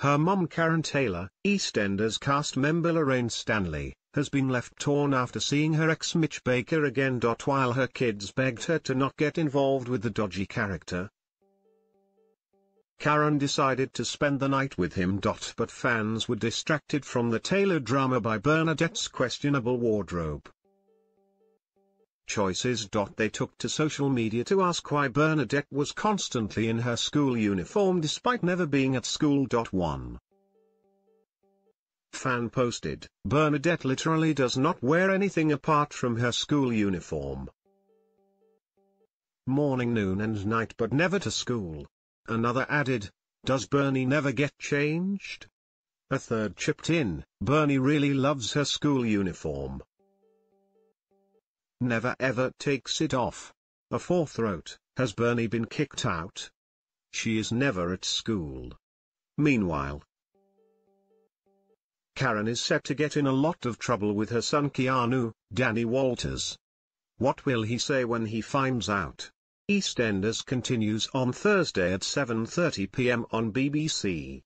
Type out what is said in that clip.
Her mum Karen Taylor, EastEnders cast member Lorraine Stanley, has been left torn after seeing her ex Mitch Baker again. While her kids begged her to not get involved with the dodgy character, Karen decided to spend the night with him. But fans were distracted from the Taylor drama by Bernadette's questionable wardrobe choices. They took to social media to ask why Bernadette was constantly in her school uniform despite never being at school. One fan posted, "Bernadette literally does not wear anything apart from her school uniform. Morning, noon and night, but never to school." Another added, "Does Bernie never get changed?" A third chipped in, "Bernie really loves her school uniform. Never ever takes it off." A fourth wrote, "Has Bernie been kicked out? She is never at school." Meanwhile, Karen is set to get in a lot of trouble with her son Keanu, Danny Walters. What will he say when he finds out? EastEnders continues on Thursday at 7:30 p.m. on BBC.